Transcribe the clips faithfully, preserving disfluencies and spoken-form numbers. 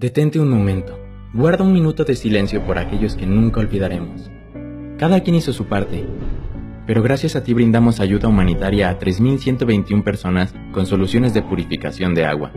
Detente un momento. Guarda un minuto de silencio por aquellos que nunca olvidaremos. Cada quien hizo su parte, pero gracias a ti brindamos ayuda humanitaria a tres mil ciento veintiuna personas con soluciones de purificación de agua.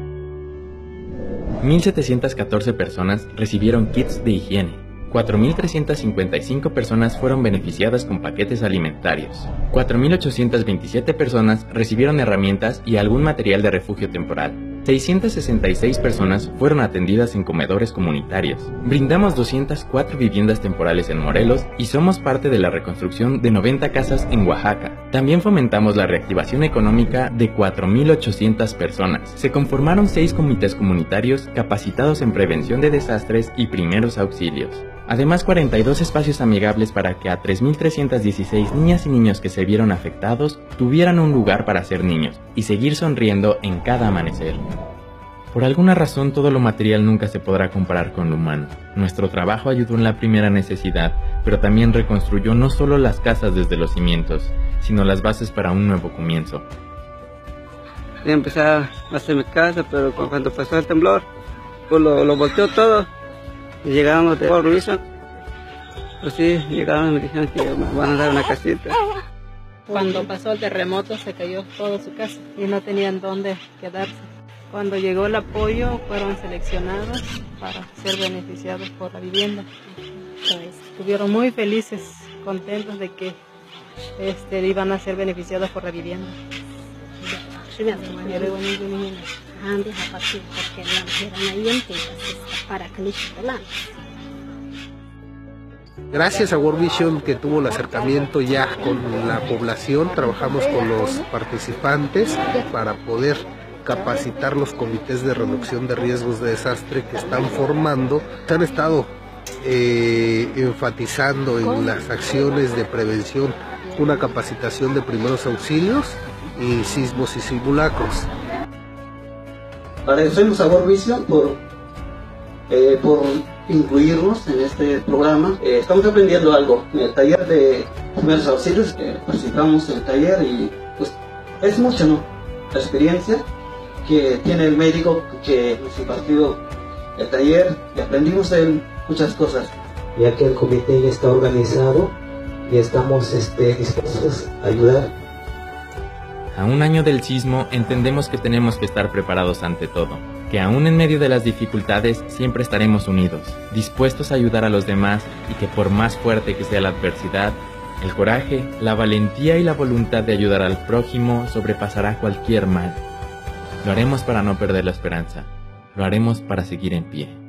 mil setecientas catorce personas recibieron kits de higiene. cuatro mil trescientas cincuenta y cinco personas fueron beneficiadas con paquetes alimentarios. cuatro mil ochocientas veintisiete personas recibieron herramientas y algún material de refugio temporal. seiscientas sesenta y seis personas fueron atendidas en comedores comunitarios. Brindamos doscientas cuatro viviendas temporales en Morelos y somos parte de la reconstrucción de noventa casas en Oaxaca. También fomentamos la reactivación económica de cuatro mil ochocientas personas. Se conformaron seis comités comunitarios capacitados en prevención de desastres y primeros auxilios. Además, cuarenta y dos espacios amigables para que a tres mil trescientas dieciséis niñas y niños que se vieron afectados tuvieran un lugar para ser niños y seguir sonriendo en cada amanecer. Por alguna razón, todo lo material nunca se podrá comparar con lo humano. Nuestro trabajo ayudó en la primera necesidad, pero también reconstruyó no solo las casas desde los cimientos, sino las bases para un nuevo comienzo. Yo empezaba a hacer mi casa, pero cuando pasó el temblor, pues lo, lo volteó todo. Y llegaron los de World Vision, pues sí, llegaron y me dijeron que me van a dar una casita. Cuando pasó el terremoto se cayó toda su casa y no tenían dónde quedarse. Cuando llegó el apoyo fueron seleccionados para ser beneficiados por la vivienda. Entonces, estuvieron muy felices, contentos de que este, iban a ser beneficiados por la vivienda. Gracias a World Vision, que tuvo el acercamiento ya con la población, trabajamos con los participantes para poder capacitar los comités de reducción de riesgos de desastre que están formando. Se han estado eh, enfatizando en las acciones de prevención, una capacitación de primeros auxilios y sismos y simulacros. Agradecemos a World Vision por, eh, por incluirnos en este programa. Eh, estamos aprendiendo algo. En el taller de primeros auxilios eh, participamos en el taller y pues es mucho, ¿no? La experiencia que tiene el médico que nos impartió el taller y aprendimos en muchas cosas. Ya que el comité ya está organizado y estamos este, dispuestos a ayudar. A un año del sismo, entendemos que tenemos que estar preparados ante todo, que aún en medio de las dificultades siempre estaremos unidos, dispuestos a ayudar a los demás y que por más fuerte que sea la adversidad, el coraje, la valentía y la voluntad de ayudar al prójimo sobrepasará cualquier mal. Lo haremos para no perder la esperanza, lo haremos para seguir en pie.